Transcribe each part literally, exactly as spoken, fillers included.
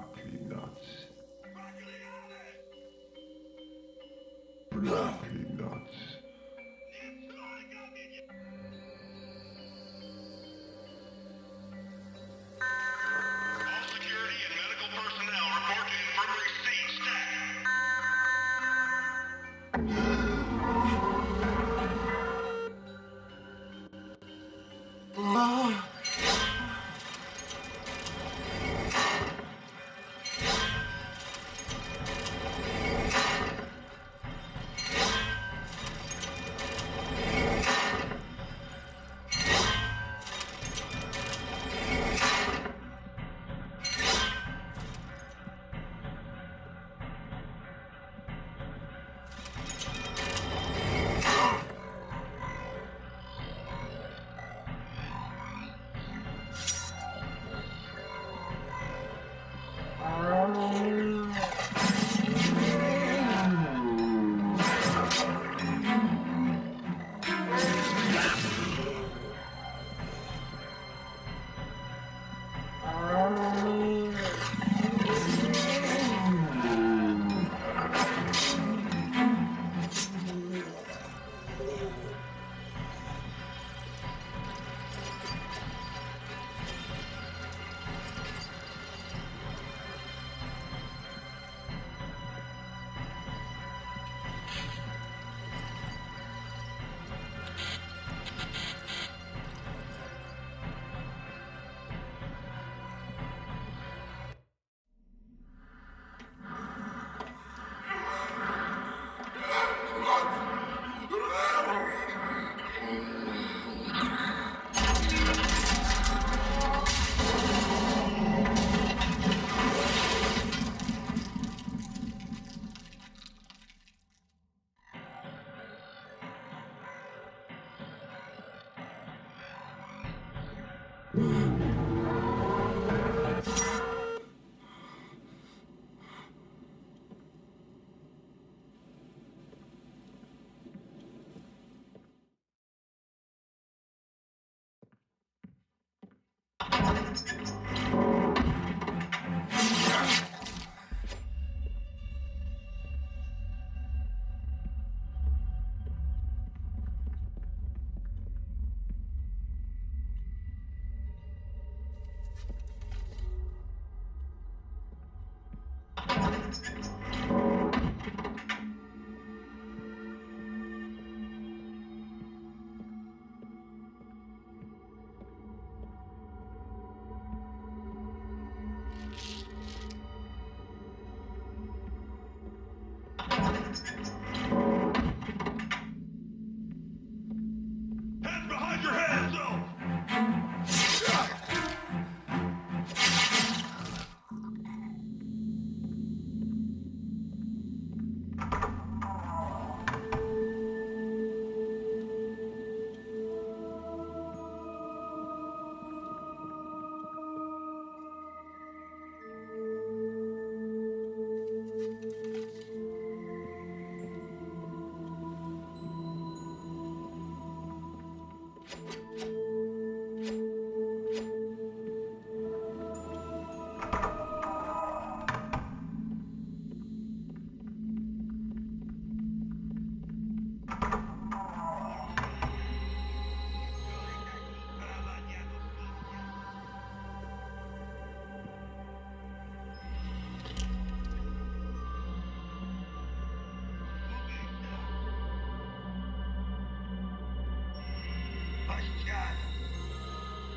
Bloody nuts. Bloody nuts. All security and medical personnel report to infirmary C stack.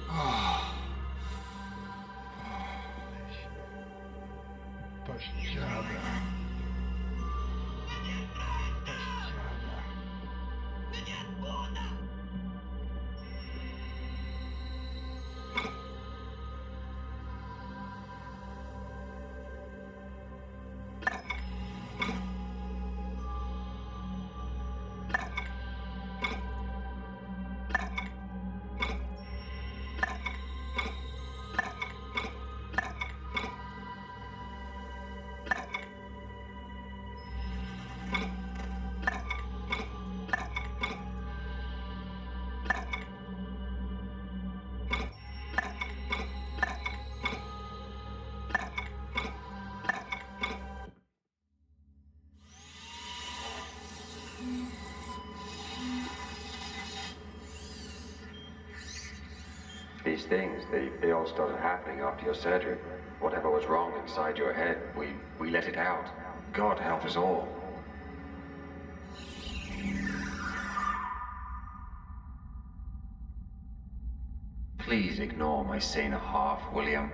Ah. these things, they, they all started happening after your surgery. Whatever was wrong inside your head, we, we let it out. God help us all. Please ignore my saner half, William.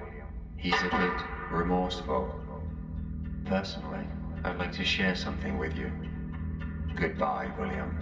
He's a bit remorseful. Personally, I'd like to share something with you. Goodbye, William.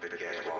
But guess what?